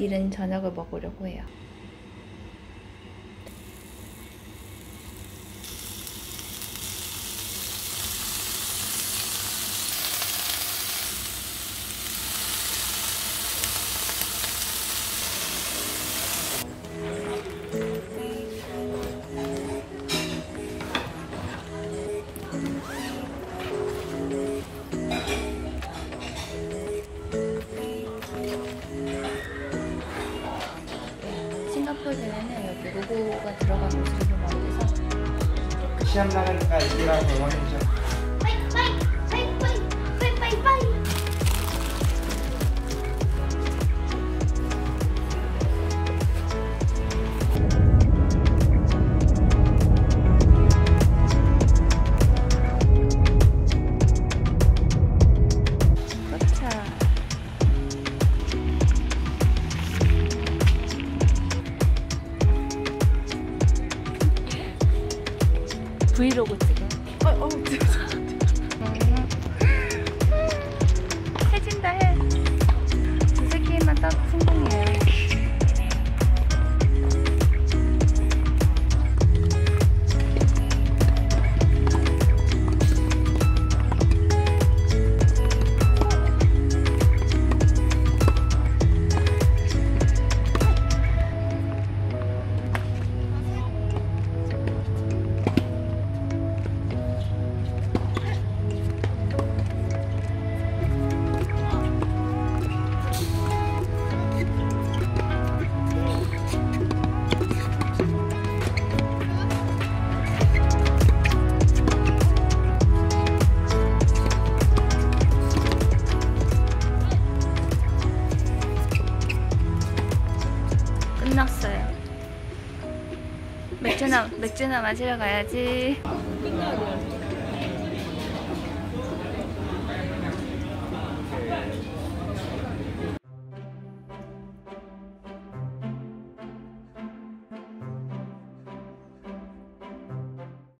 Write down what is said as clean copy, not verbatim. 이른 저녁을 먹으려고 해요. 로고가 들어간 옷을 만들어서 시험 나가니까 이기라고 응원해줘. 빠이빠이! 빠이빠이! 빠이빠이! 빠이! 브이로그 찍어. 해진다 해. 두 새끼만 따도 성공이에요. 맥주나 마시러 가야지.